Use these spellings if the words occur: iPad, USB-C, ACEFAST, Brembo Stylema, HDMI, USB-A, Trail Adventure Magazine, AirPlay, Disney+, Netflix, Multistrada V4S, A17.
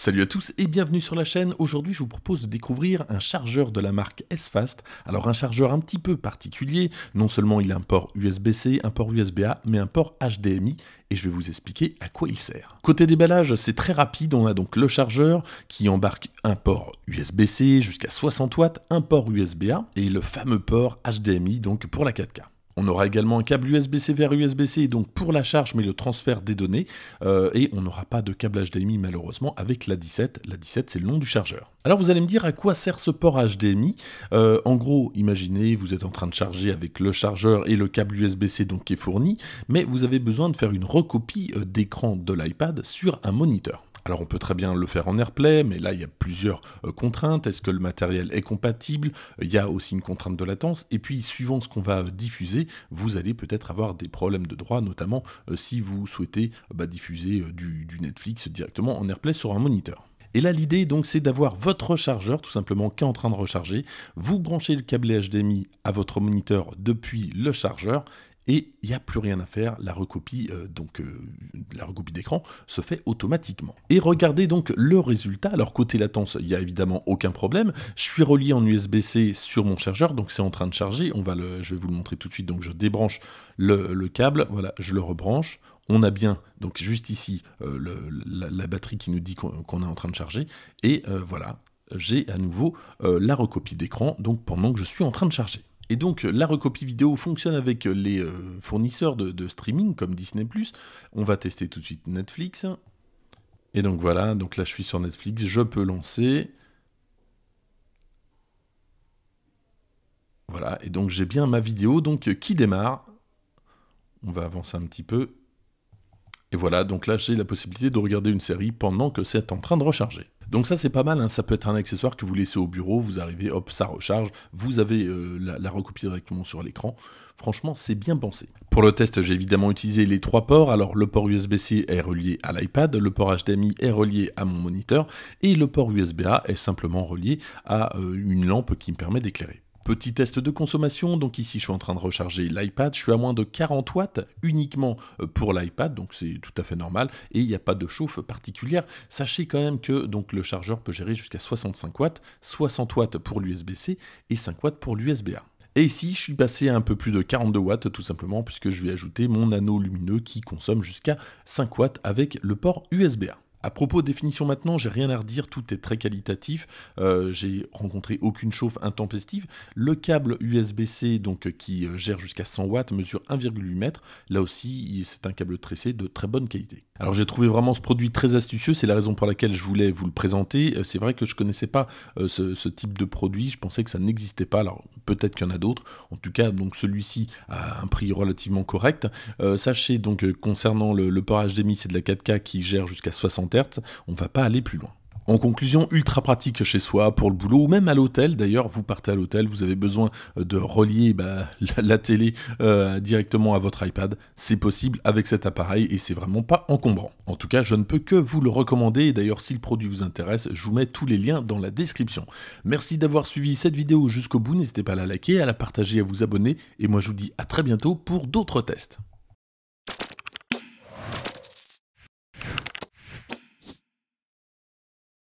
Salut à tous et bienvenue sur la chaîne. Aujourd'hui je vous propose de découvrir un chargeur de la marque ACEFAST. Alors un chargeur un petit peu particulier, non seulement il a un port USB-C, un port USB-A, mais un port HDMI, et je vais vous expliquer à quoi il sert. Côté déballage, c'est très rapide, on a donc le chargeur qui embarque un port USB-C jusqu'à 60 watts, un port USB-A et le fameux port HDMI donc pour la 4K. On aura également un câble USB-C vers USB-C, donc pour la charge mais le transfert des données, et on n'aura pas de câble HDMI malheureusement avec l'A17. L'A17 c'est le nom du chargeur. Alors vous allez me dire à quoi sert ce port HDMI. En gros, imaginez, vous êtes en train de charger avec le chargeur et le câble USB-C donc qui est fourni, mais vous avez besoin de faire une recopie d'écran de l'iPad sur un moniteur. Alors on peut très bien le faire en AirPlay, mais là il y a plusieurs contraintes. Est-ce que le matériel est compatible? Il y a aussi une contrainte de latence. Et puis suivant ce qu'on va diffuser, vous allez peut-être avoir des problèmes de droit, notamment si vous souhaitez diffuser du Netflix directement en AirPlay sur un moniteur. Et là l'idée donc c'est d'avoir votre chargeur tout simplement qui est en train de recharger. Vous branchez le câble HDMI à votre moniteur depuis le chargeur. Et il n'y a plus rien à faire, la recopie d'écran se fait automatiquement. Et regardez donc le résultat. Alors côté latence, il n'y a évidemment aucun problème. Je suis relié en USB-C sur mon chargeur, donc c'est en train de charger. Je vais vous le montrer tout de suite. Donc je débranche le câble, voilà, je le rebranche. On a bien, donc juste ici, la batterie qui nous dit qu'on est en train de charger. Et voilà, j'ai à nouveau la recopie d'écran, donc pendant que je suis en train de charger. Et donc la recopie vidéo fonctionne avec les fournisseurs de streaming comme Disney+. On va tester tout de suite Netflix. Et donc voilà, donc là je suis sur Netflix, je peux lancer. Voilà, et donc j'ai bien ma vidéo donc qui démarre. On va avancer un petit peu. Et voilà, donc là j'ai la possibilité de regarder une série pendant que c'est en train de recharger. Donc ça c'est pas mal, hein. Ça peut être un accessoire que vous laissez au bureau, vous arrivez, hop, ça recharge, vous avez la recopie directement sur l'écran. Franchement, c'est bien pensé. Pour le test, j'ai évidemment utilisé les trois ports. Alors le port USB-C est relié à l'iPad, le port HDMI est relié à mon moniteur, et le port USB-A est simplement relié à une lampe qui me permet d'éclairer. Petit test de consommation, donc ici je suis en train de recharger l'iPad, je suis à moins de 40 watts uniquement pour l'iPad, donc c'est tout à fait normal, et il n'y a pas de chauffe particulière. Sachez quand même que donc, le chargeur peut gérer jusqu'à 65 watts, 60 watts pour l'USB-C et 5 watts pour l'USB-A. Et ici, je suis passé à un peu plus de 42 watts tout simplement, puisque je vais ajouter mon anneau lumineux qui consomme jusqu'à 5 watts avec le port USB-A. À propos définition maintenant, j'ai rien à redire, tout est très qualitatif, j'ai rencontré aucune chauffe intempestive. Le câble USB-C donc qui gère jusqu'à 100 watts mesure 1,8 m, là aussi c'est un câble tressé de très bonne qualité. Alors j'ai trouvé vraiment ce produit très astucieux, c'est la raison pour laquelle je voulais vous le présenter. C'est vrai que je ne connaissais pas ce type de produit, je pensais que ça n'existait pas, alors peut-être qu'il y en a d'autres. En tout cas donc celui-ci a un prix relativement correct. Sachez donc concernant le port HDMI, c'est de la 4K qui gère jusqu'à 60 watts. On ne va pas aller plus loin. En conclusion, ultra pratique chez soi, pour le boulot, ou même à l'hôtel. D'ailleurs, vous partez à l'hôtel, vous avez besoin de relier la télé directement à votre iPad. C'est possible avec cet appareil et c'est vraiment pas encombrant. En tout cas, je ne peux que vous le recommander. Et d'ailleurs, si le produit vous intéresse, je vous mets tous les liens dans la description. Merci d'avoir suivi cette vidéo jusqu'au bout. N'hésitez pas à la liker, à la partager, à vous abonner. Et moi, je vous dis à très bientôt pour d'autres tests.